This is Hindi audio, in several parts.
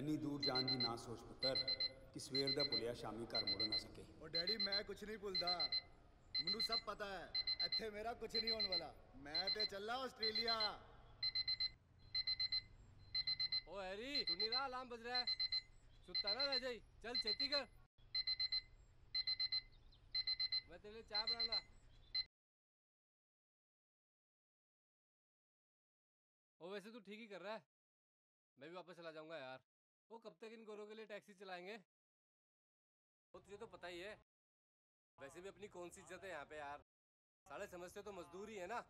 इन्नी दूर जान की ना सोच पुत्र कि सवेर का भुलिया शामी घर मुड़ ना सके। और डैडी मैं कुछ नहीं भुलता, मुझे सब पता है, इत्थे मेरा कुछ नहीं होने वाला, मैं तो चला ऑस्ट्रेलिया। ओ हैरी तू नहीं रहा, अलार्म बज रहा है, सुता ना रह जाई, चल छेती कर, मैं तेरे लिए चाय बनाऊंगा। ओ वैसे तू ठीक ही कर रहा है, मैं भी वापस चला जाऊंगा यार। वो कब तक इन गोरों के लिए टैक्सी चलाएंगे, वो तुझे तो पता ही है। वैसे भी अपनी कौन सी इज्जत है यहाँ पे यार, साले समझते तो मजदूरी है ना।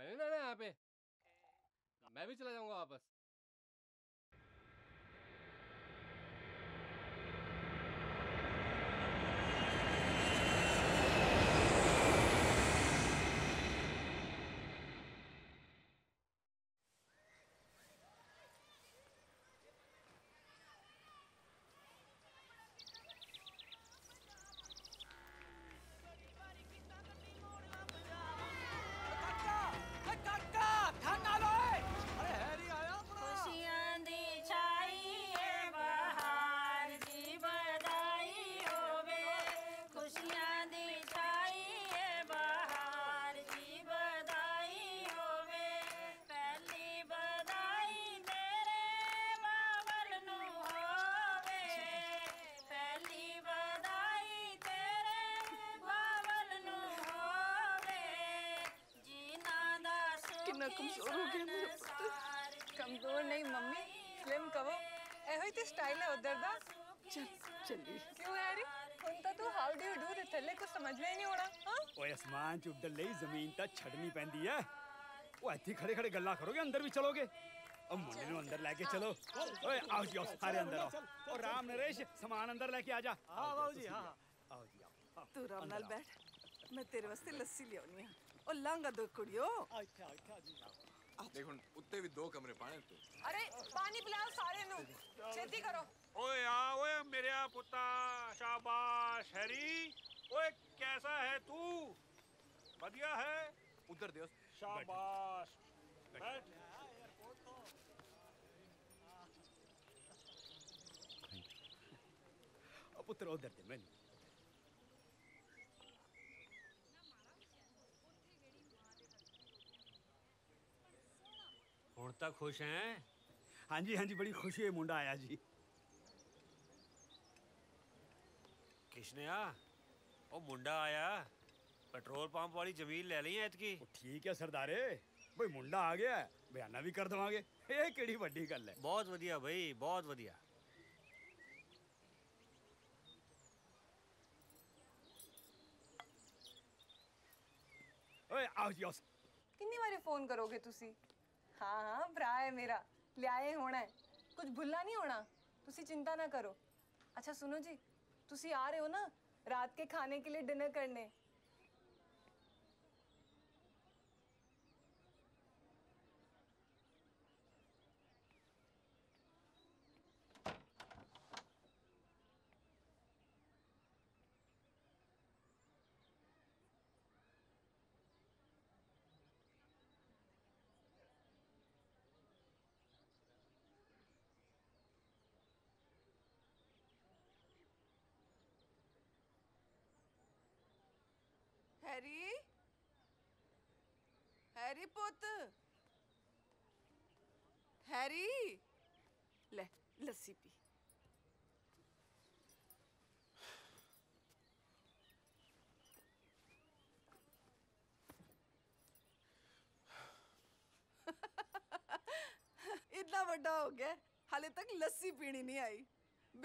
मैंने ना यहाँ पे, मैं भी चला जाऊंगा वापस। कमजोर नहीं मम्मी, फिल्म कहो एहो ते स्टाइल है उधर दा। चल चली क्यों यार, हुन ता तू हाउ डू यू डू दे थल्ले को समझ में ही नहीं होना। हां ओए आसमान च उड़ ले, जमीन ता छड़नी पैंदी है। ओ इत्थे खड़े खड़े गल्ला करोगे, अंदर भी चलोगे? ओ मुन्ने नु अंदर लेके चलो। ओए आओ जी, आओ सारे अंदर आओ। ओ राम नरेश सामान अंदर लेके आ जा। हां आओ जी, हां आओ जी, आओ तू राम नाल बैठ, मैं तेरे वास्ते लस्सी ले आऊंगी। ओ लांगा दो कुड़ियो। अच्छा अच्छा जी आओ। देखो उत्ते भी दो कमरे पाने तो। अरे पानी पिलाओ सारे नु, छेती करो। ओए आ ओए मेरे पुता, शाबाश हरी। ओए कैसा है तू? बढ़िया है, उधर देख, शाबाश बैठ। अब पुत्र उधर दे मैंने। हुण तक खुश हैं? हाँ जी हाँ जी, बड़ी खुशी है मुंडा आया जी। किसने आ? ओ मुंडा आया, पेट्रोल पंप वाली जमीन ले ली है इतकी। ठीक है सरदारे, भाई मुंडा आ गया, बयाना भी कर देवांगे, ये केड़ी वड्डी गल है। बहुत वधिया भाई, बहुत वधिया। ओए आओ जी आओ। कितनी बार फोन करोगे तुसी? हाँ हाँ भरा है मेरा, लियाए होना है, कुछ भुलना नहीं होना, तुसी चिंता ना करो। अच्छा सुनो जी, तुसी आ रहे हो ना रात के खाने के लिए डिनर करने? हैरी, हैरी पुत, हैरी ले लस्सी पी। इतना बड़ा हो गया, हाले तक लस्सी पीनी नहीं आई,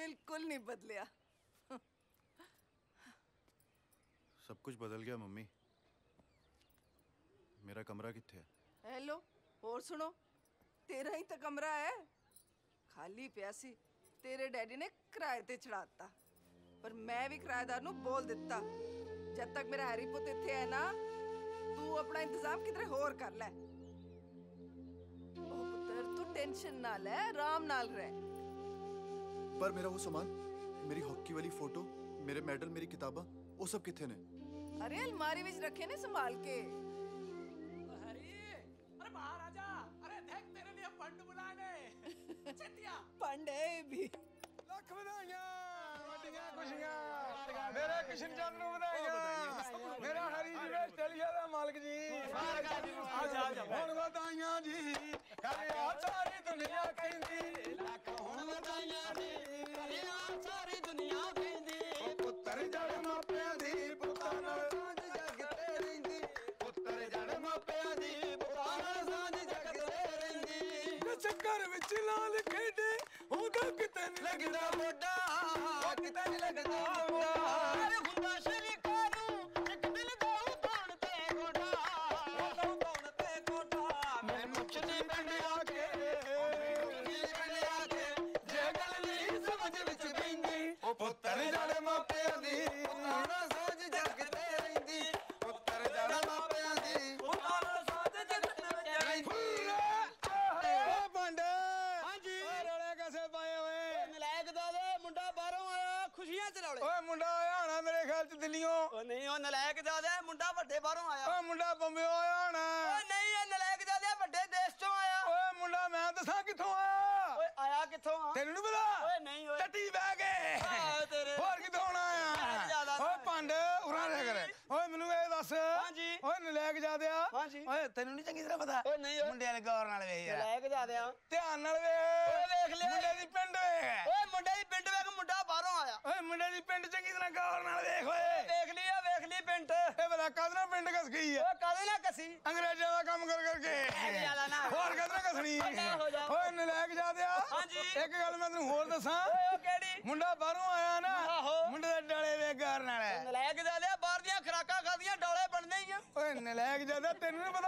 बिल्कुल नहीं बदलिया। सब कुछ बदल गया मम्मी। मेरा कमरा कित्थे है? हेलो और सुनो, तेरा ही तो कमरा है, खाली प्यासी तेरे डैडी ने किराए ते चढ़ाता, पर मैं भी किराएदार नू बोल दिता जब तक मेरा हैरी पुत इत्थे है ना, तू अपना इंतजाम किधरे होर कर ले। ओ पुत्र तू टेंशन ना ले, आराम नाल रह। पर मेरा वो सामान, मेरी हॉकी वाली फोटो, मेरे मेडल, मेरी किताबा, वो सब कित्थे ने? अरे अलमारी में रखे ने संभाल के। अरे अरे बाहर आजा, अरे देख तेरे लिए पंड बुलाए ने। पंड है ਲੱਖ ਵਧਾਈਆਂ ਵੱਡੀਆਂ ਖੁਸ਼ੀਆਂ ਮੇਰੇ ਕਿਸ਼ਨ ਚੰਦ ਨੂੰ ਵਧਾਈਆਂ ਮੇਰਾ ਹਰੀ ਜੀ ਆਸਟ੍ਰੇਲੀਆ ਦਾ ਮਾਲਕ ਜੀ ਹੁਣ ਵਧਾਈਆਂ ਜੀ ਕਰਿਆ ਸਾਰੀ ਦੁਨੀਆ ਕਹਿੰਦੀ ਲੱਖ ਹੁਣ ਵਧਾਈਆਂ ਜੀ ਕਰਿਆ ਸਾਰੀ ਦੁਨੀਆ ਕਹਿੰਦੀ ਪੁੱਤਰ ਜੜ ਮਾਪਿਆਂ ਦੀ ਪੁੱਤਾਂ ਨਾਲ ਸਾਂਝ ਜਗਦੇ ਰਹਿੰਦੀ ਪੁੱਤਰ ਜੜ ਮਾਪਿਆਂ ਦੀ ਪੁੱਤਾਂ ਨਾਲ ਸਾਂਝ ਜਗਦੇ ਰਹਿੰਦੀ ਚੱਕਰ ਵਿੱਚ ਲਾਲ ਖੇਡੇ ਉਹਦਾ ਕਿਤੇ ਨਹੀਂ ਲੱਗਦਾ ਮੋਢਾ ਉਹ ਕਿਤੇ ਨਹੀਂ ਲੱਗਦਾ ਮੋਢਾ तेनू नहीं चंगी तरह पता मुंडे वाले गौर नाल वेख यार नलायक ज्यादा ध्यान नाल वेख मुंडे दी पिंड वेख ओए मुंडे दी पिंड वेख मुंडा बाहरों आया ओए मुंडे दी पिंड चंगी तरह गौर नाल वेख ओए देख ली पिंड ए भला कादना पिंड कस गई है ओए कादे ना कसी अंग्रेजों दा काम कर करके याला ना और कादना कसनी ओए नलायक ज्यादा हां जी एक गल मैं तन्नू होर दसां ओए केडी मुंडा बाहरों आया ना मुंडे दे डाले वेख गौर नाल नलायक ज्यादा बाहर दी खराका खादियां डाले बनने ही ओए नलायक ज्यादा तेनू नहीं पता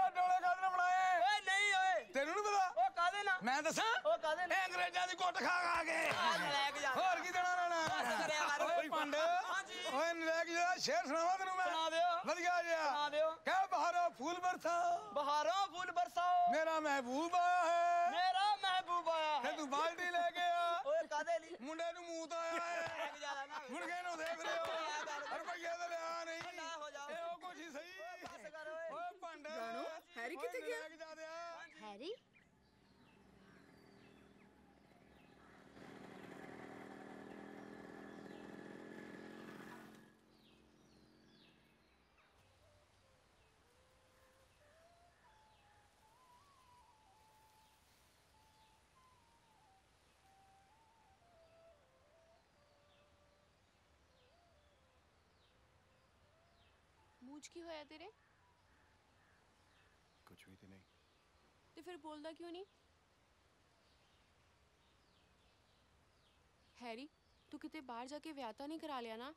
मैं दसा अंग्रेजा की कुट खा खा के होर की देना रहना पंड ओए नलायक जी शेर सुनावा तैनू मैं सुना दियो वधिया जिहा कह बहारों फूल बरसाओ मेरा महबूब आया है ते तू बाल्टी ले के आ ओए कादे ली मुंडे नू मूत आया है मुर्गे नू देख रहे हो रुपया तो लिया नहीं ए ओ कुछ ही सही बस कर ओए पंड हैरी किथे गया हैरी मूझ की होया तेरे कुछ भी तो नहीं तो फिर बोलदा क्यों नहीं हैरी तू किते बाहर जाके व्याता नहीं करा लिया ना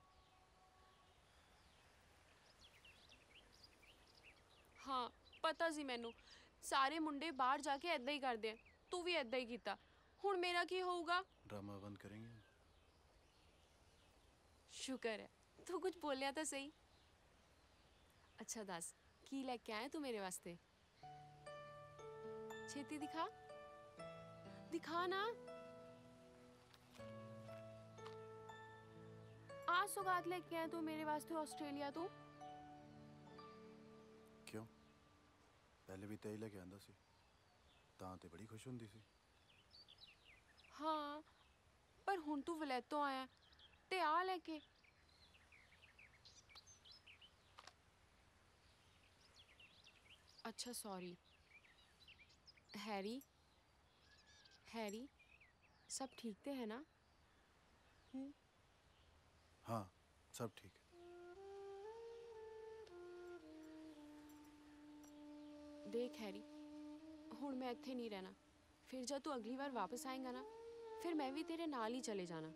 हाँ पता जी मैनू सारे मुंडे बाहर जाके ऐदा ही करदे तू भी ऐदा ही कीता हुण मेरा की होगा ड्रामा बंद करेंगे शुक्र है तू कुछ बोलिया तो सही अच्छा दास की लैके आए तू मेरे वास्ते छेती दिखा दिखा ना आज सौगात लेके आए तू मेरे वास्ते ऑस्ट्रेलिया तू क्यों पहले भी तेई लेके आंदा सी तां ते बड़ी खुश हुंदी सी हाँ पर हुण तू वलैतों आया ते आ लेके अच्छा सॉरी हैरी हैरी सब ठीक तो है ना हाँ सब ठीक है देख हैरी हुण मैं इत्थे नहीं रहना फिर जब तू अगली बार वापस आएगा ना फिर मैं भी तेरे नाल ही चले जाना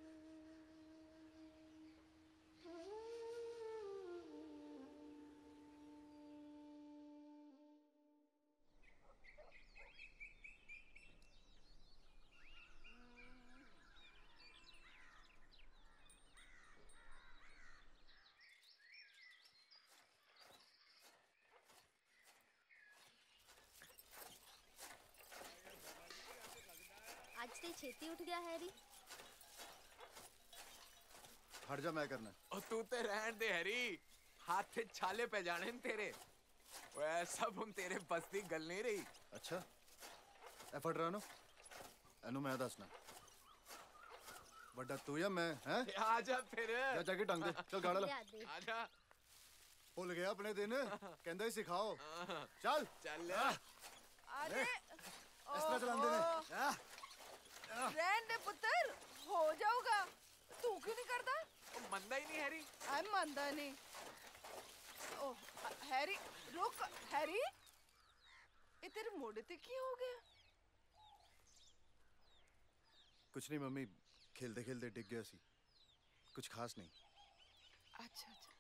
छेती उठ गया हैरी हट जा मैं करना और तू ते रहन दे हैरी हाथ से छाले पे जाने तेरे वह सब हम तेरे बस्ती गल नहीं रही अच्छा एफर्ट रहनो एनु मैं दसना बड़ा तू या मैं हैं? आजा फिर जा जाके टांग दे, चल गाड़ा ला। आजा भूल गया अपने दिन, कहंदा ही सिखाओ। चल चल अरे इस तरह चलांदे ने रहने पुत्र, हो जाऊगा। तू क्यों नहीं करता? मंदा ही नहीं हैरी। आई मंदा नहीं। ओ हैरी रुक, हैरी ये तेरे मोड़े ते क्या हो गया? कुछ नहीं मम्मी, खेलते खेलते डिग गया सी, कुछ खास नहीं। अच्छा अच्छा,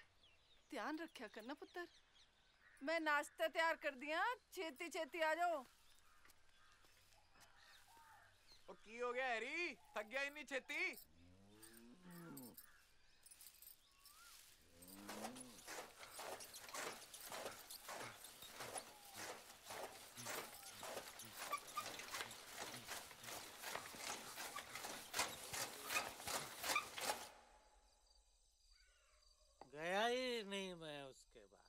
ध्यान रखा करना पुत्र। मैं नाश्ता तैयार कर दिया, छेती छेती आ जाओ। और की हो गया हैरी, थक गया इन्हीं छेती? गया ही नहीं मैं उसके बाद,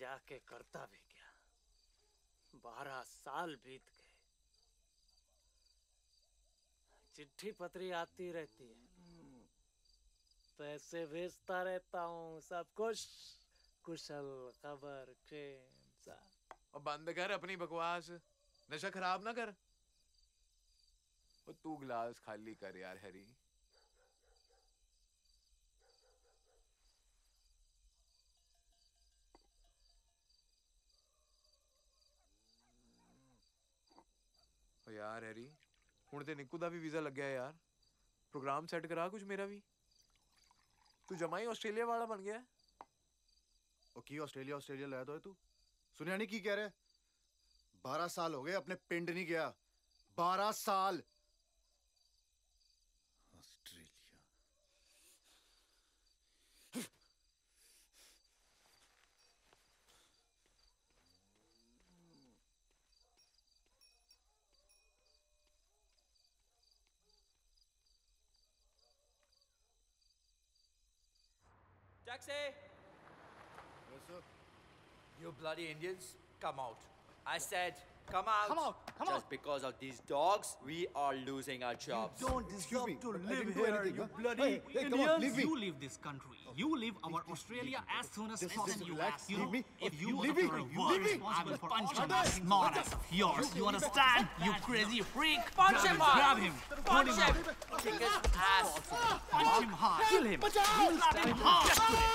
जाके करता भी क्या। 12 साल बीत गए, चिट्ठी पत्री आती रहती है, पैसे भेजता रहता हूँ, सब कुछ कुशल खबर के। अब बंद कर अपनी बकवास, नशा खराब ना कर। और तू गिलास खाली कर यार हैरी। यार हैरी हुण ते निक्कू दा भी वीजा लग गया यार, प्रोग्राम सेट करा कुछ मेरा भी। तू जमा ही ऑस्ट्रेलिया वाला बन गया। और की ऑस्ट्रेलिया ऑस्ट्रेलिया लाया तो है तू? सुनिया नहीं की कह रहा है? 12 साल हो गए अपने पिंड नहीं गया। 12 साल Australia. Taxi! Yes, sir. You bloody Indians, come out. I said, come out. Come out, come out. Just because of these dogs, we are losing our jobs. You don't deserve to live here, you bloody Indians. You leave this country. You leave our Australia as soon as possible. You know, if you utter a word, I will punch him as smart as of yours. You understand? You crazy freak. Punch him hard. Grab him. Punch him. Kick his ass. Punch him hard. Kill him. Slap him hard.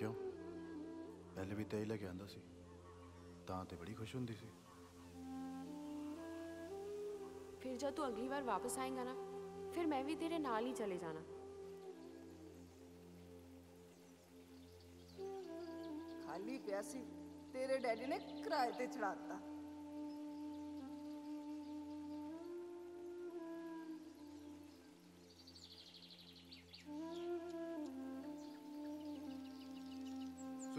क्यों पहले भी तेल लेके आंदा सी, तां ते बड़ी खुश हुंदी सी। फिर जब तू अगली बार वापस आएगा ना, फिर मैं भी तेरे नाल ही चले जाना। खाली प्यासी तेरे डैडी ने किराए पे चढ़ाता।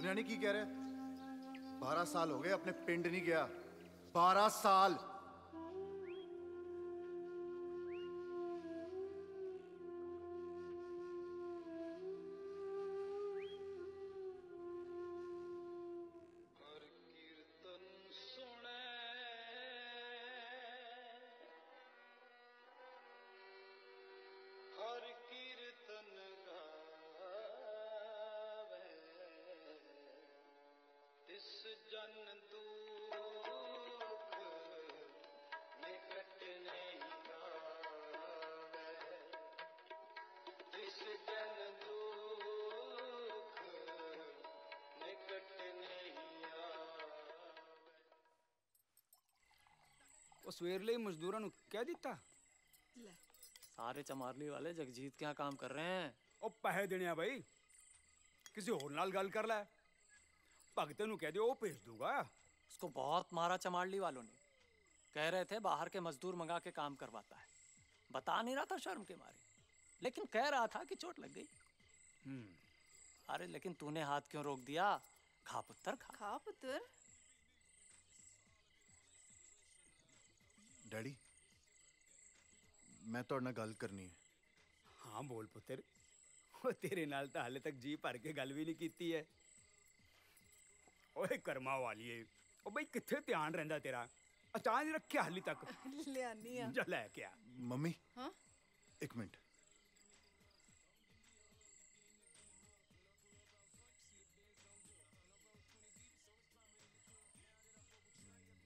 सुनियानी की कह रहे? 12 साल हो गए अपने पिंड नहीं गया। 12 साल। सवेर ले मजदूरों को क्या दिता? सारे चमारली वाले जगजीत के यहाँ काम कर रहे हैं। ओ पैसे देने हैं भाई, किसी होर नाल गल कर लै। भगते नू कह दे वो भेज दूंगा। उसको बहुत मारा चमारली वालों ने, कह रहे थे बाहर के मजदूर मंगा के काम करवाता है। बता नहीं रहा था शर्म के मारे, लेकिन कह रहा था कि चोट लग गई। अरे लेकिन तूने हाथ क्यों रोक दिया? खा पुत्तर खा। खा पुत्तर। डैडी मैं तोड़ना गल करनी है। हाँ बोल पुत्तर, वो तेरे नाल तो हाले तक जी भर के गल भी नहीं कीती है। ओए कर्मा वाली है, ओ भाई किथे ध्यान रहंदा तेरा, अचानक रखिया हाली तक। लियानी आ जा ले के आ। मम्मी हाँ एक मिनट।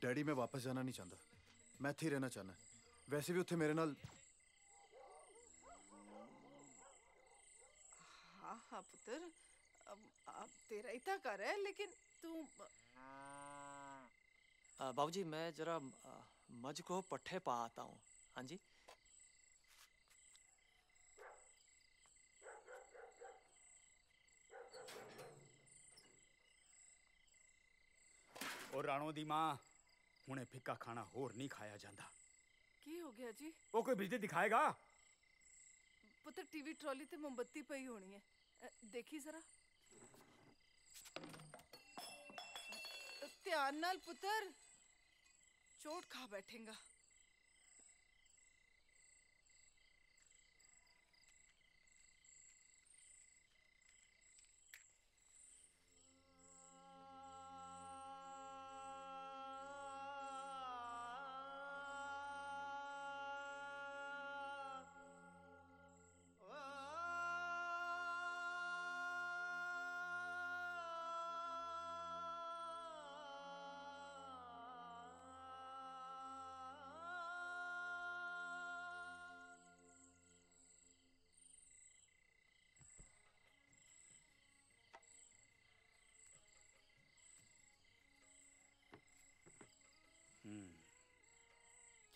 डैडी मैं वापस जाना नहीं चाहता, मैं इत्थे रहना चाहना। वैसे भी उत्थे मेरे नाल। हाँ हाँ पुत्र, अब तेरा इतना कर है, लेकिन तू। बाबूजी मैं जरा मज को पट्ठे पा आता हूँ। हाँ जी और राणो दी मां, हुणे फिका खाना होर नहीं खाया जाता। की हो गया जी? वो कोई बिजली दिखाएगा? पुत्र टीवी ट्रॉली ते मोमबत्ती पई होनी है, देखी जरा ध्यान नाल पुत्र, चोट खा बैठेगा।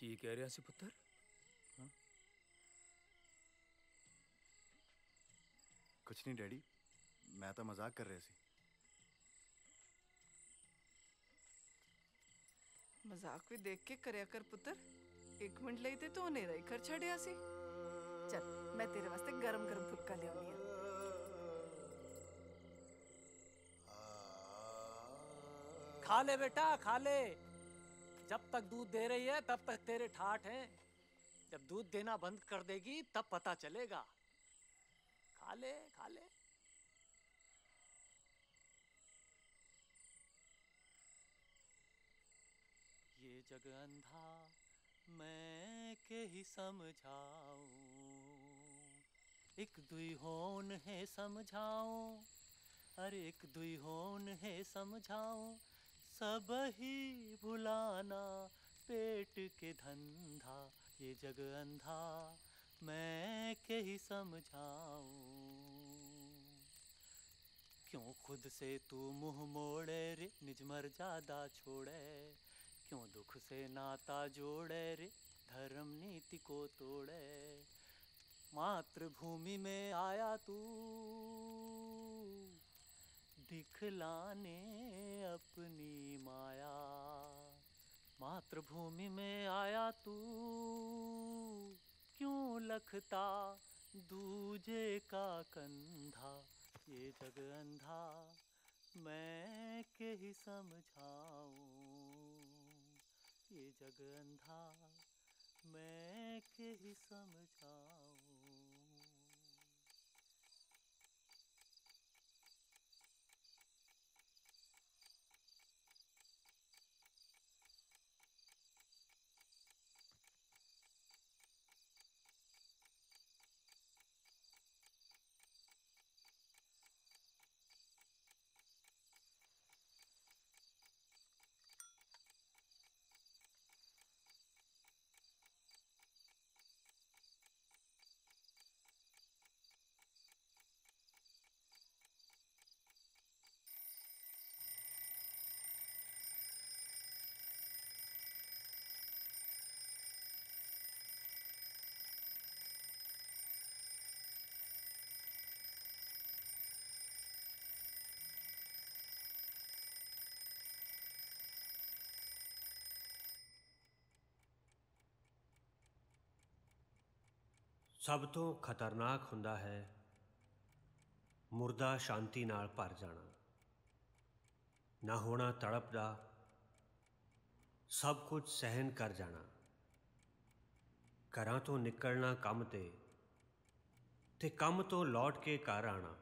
की कह रहा सी पुत्र? हाँ? कुछ नहीं डैडी, मैं तो मजाक कर रहा सी। मजाक भी देख के करया कर पुत्र, एक मिनट लई ते तो नेरा ही कर छड़िया सी। चल मैं तेरे वास्ते गरम गरम फुलका लियाऊंगी। खा ले बेटा खा ले, जब तक दूध दे रही है तब तक तेरे ठाठ हैं, जब दूध देना बंद कर देगी तब पता चलेगा। खा ले खा ले। ये जग अंधा मैं के ही समझाऊं, एक दुई होन है समझाऊं, अरे एक दुई होन है समझाऊं, सब ही भुलाना पेट के धंधा। ये जग अंधा मैं के ही समझाऊं, क्यों खुद से तू मुँह मोड़े रे, निज मर्यादा छोड़े, क्यों दुख से नाता जोड़े रे, धर्म नीति को तोड़े। मातृभूमि में आया तू दिखलाने अपनी माया, मातृभूमि में आया तू क्यों लखता दूजे का कंधा। ये जग अंधा मैं के ही समझाऊं, ये जग अंधा मैं के ही समझाऊं। ਸਭ ਤੋਂ ਖਤਰਨਾਕ ਹੁੰਦਾ ਹੈ ਮੁਰਦਾ ਸ਼ਾਂਤੀ ਨਾਲ ਭਰ ਜਾਣਾ, ਨਾ ਹੋਣਾ ਤੜਪ ਦਾ, ਸਭ ਕੁਝ ਸਹਿਨ ਕਰ ਜਾਣਾ। ਘਰਾਂ ਤੋਂ ਨਿਕਲਣਾ ਕੰਮ ਤੇ ਕੰਮ ਤੋਂ ਲੌਟ ਕੇ ਘਰ ਆਣਾ।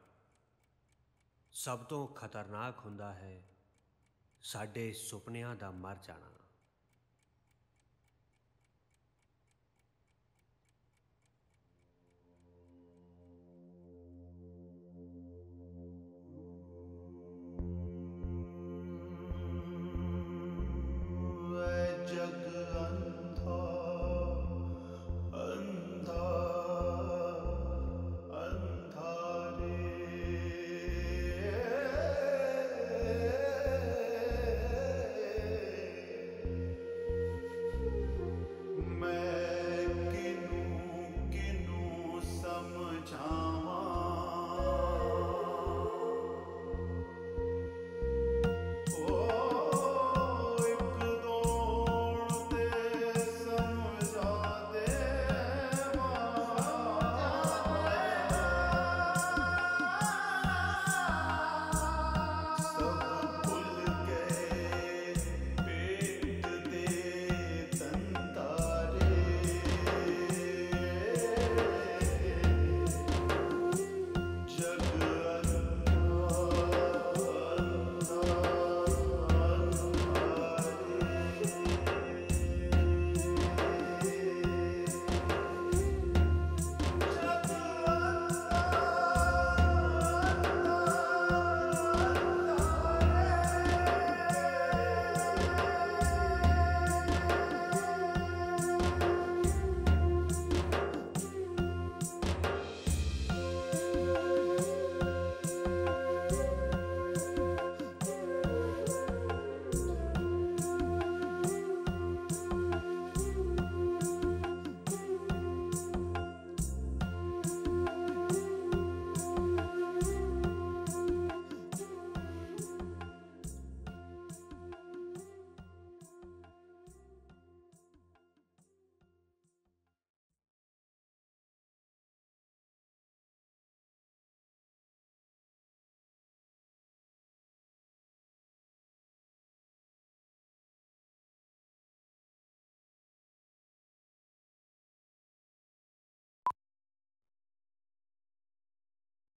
ਸਭ ਤੋਂ ਖਤਰਨਾਕ ਹੁੰਦਾ ਹੈ ਸਾਡੇ ਸੁਪਨਿਆਂ ਦਾ ਮਰ ਜਾਣਾ।